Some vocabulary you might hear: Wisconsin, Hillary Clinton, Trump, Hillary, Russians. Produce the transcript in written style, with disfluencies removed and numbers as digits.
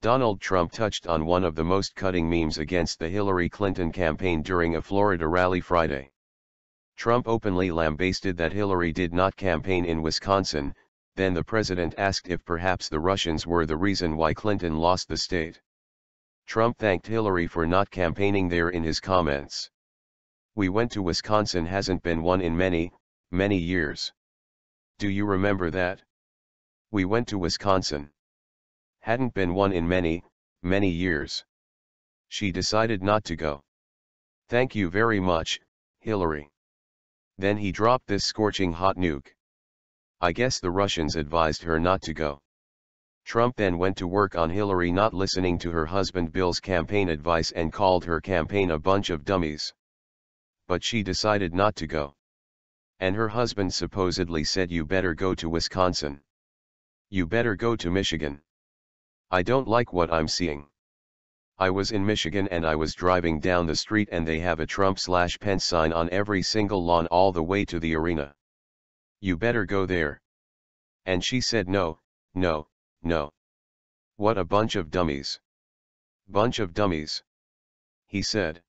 Donald Trump touched on one of the most cutting memes against the Hillary Clinton campaign during a Florida rally Friday. Trump openly lambasted that Hillary did not campaign in Wisconsin, then the president asked if perhaps the Russians were the reason why Clinton lost the state. Trump thanked Hillary for not campaigning there in his comments. "We went to Wisconsin, hasn't been one in many, many years. Do you remember that? We went to Wisconsin. Hadn't been one in many, many years. She decided not to go. Thank you very much, Hillary." Then he dropped this scorching hot nuke. "I guess the Russians advised her not to go." Trump then went to work on Hillary not listening to her husband Bill's campaign advice and called her campaign a bunch of dummies. "But she decided not to go. And her husband supposedly said you better go to Wisconsin. You better go to Michigan. I don't like what I'm seeing. I was in Michigan and I was driving down the street and they have a Trump/Pence sign on every single lawn all the way to the arena. You better go there. And she said no, no, no. What a bunch of dummies. Bunch of dummies," he said.